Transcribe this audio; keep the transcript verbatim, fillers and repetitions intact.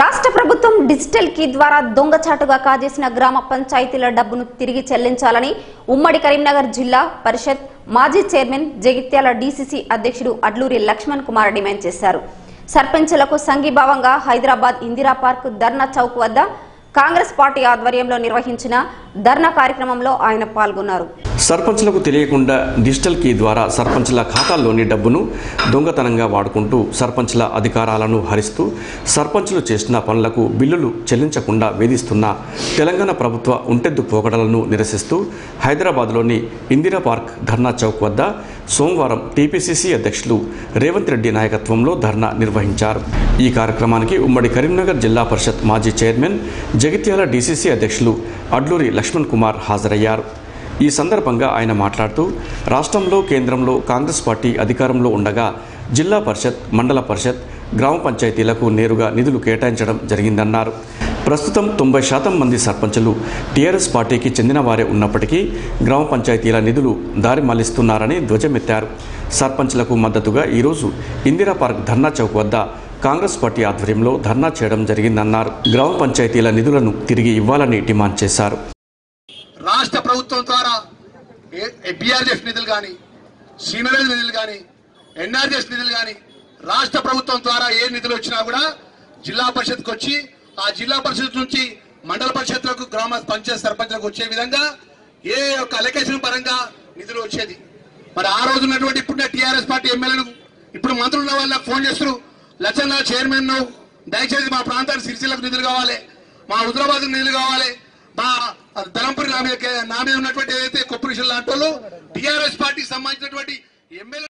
రాష్ట్ర ప్రభుత్వం digital key ద్వారా దొంగచాటుగా కాజేసిన గ్రామ పంచాయతీల డబ్బును తిరిగి చెల్లించాలని ఉమ్మడి కరీంనగర్ జిల్లా పరిషత్ మాజీ చైర్మన్ జగిత్యాల డీసీసీ అధ్యక్షుడు అడ్లూరి లక్ష్మణ్ కుమార్ డిమాండ్ చేశారు. సర్పంచులకు సంఘీభావంగా హైదరాబాద్ ఇందిరా పార్క్ ధర్నా చౌక్ వద్ద కాంగ్రెస్ పార్టీ ఆధ్వర్యంలో నిర్వహించిన ధర్నా కార్యక్రమంలో ఆయన పాల్గొన్నారు. సర్పంచులకు తెలియకుండా డిజిటల్ కీ ద్వారా సర్పంచుల ఖాతాల్లోని డబ్బును దొంగతనంగా వాడుకుంటూ సర్పంచుల అధికారాలను హరిస్తూ సర్పంచులు చేసిన పనులకు బిల్లులు చెల్లించకుండా వేధిస్తున్న తెలంగాణ ప్రభుత్వ ఉంటెద్దు పోకడలను నిరసిస్తూ హైదరాబాద్లోని ఇందిరా పార్క్ ధర్నా చౌక్ వద్ద సోమవారం టీపీసీసీ అధ్యక్షులు రేవంత్ రెడ్డి నాయకత్వంలో ధర్నా నిర్వహించారు. ఈ కార్యక్రమానికి ఉమ్మడి కరీంనగర్ జిల్లా పరిషత్ మాజీ చైర్మన్ జగిత్యాల డీసీసీ అధ్యక్షులు అడ్లూరి లక్ష్మణ్ కుమార్ హాజరయ్యారు. ఈ సందర్భంగా ఆయన మాట్లాడుతూ రాష్ట్రంలో కేంద్రంలో కాంగ్రెస్ పార్టీ అధికారంలో ఉండగా జిల్లా పరిషత్, మండల పరిషత్, గ్రామ పంచాయతీలకు నేరుగా నిధులు కేటాయించడం జరిగిందన్నారు. ప్రస్తుతం తొంభై శాతం మంది సర్పంచులు టీఆర్ఎస్ పార్టీకి చెందిన వారే ఉన్నప్పటికీ గ్రామ పంచాయతీల నిధులు దారి మళ్లిస్తున్నారని ధ్వజమెత్తారు. సర్పంచులకు మద్దతుగా ఈరోజు ఇందిరా పార్క్ ధర్నా చౌక్ వద్ద కాంగ్రెస్ పార్టీ ఆధ్వర్యంలో ధర్నా చేయడం జరిగిందన్నారు. గ్రామ పంచాయతీల నిధులను తిరిగి ఇవ్వాలని డిమాండ్ చేశారు. రాష్ట్ర ప్రభుత్వం ద్వారా బీఆర్ఎస్ నిధులు కానీ, సీమరేజ్ నిధులు కానీ, ఎన్ఆర్ఎస్ నిధులు కానీ రాష్ట్ర ప్రభుత్వం ద్వారా ఏ నిధులు వచ్చినా కూడా జిల్లా పరిషత్కి వచ్చి ఆ జిల్లా పరిషత్ నుంచి మండల పరిషత్లకు, గ్రామ పంచాయత్ సర్పంచ్లకు వచ్చే విధంగా ఏ యొక్క అలొకేషన్ పరంగా నిధులు వచ్చేది. మరి ఆ రోజు ఉన్నటువంటి ఇప్పుడు టీఆర్ఎస్ పార్టీ ఎమ్మెల్యేలు ఇప్పుడు మంత్రుల వాళ్ళకి ఫోన్ చేస్తారు, లచ్చన్న చైర్మన్ నువ్వు దయచేసి మా ప్రాంతానికి సిరిసిల్లకు నిధులు కావాలి, మా హుదరాబాద్కు నిధులు కావాలి, మా ధర్మపురి నా మీద నా మీద ఉన్నటువంటి ఏదైతే కొప్పరిషన్లు లాంటి వాళ్ళు టీఆర్ఎస్ పార్టీకి సంబంధించినటువంటి ఎమ్మెల్యే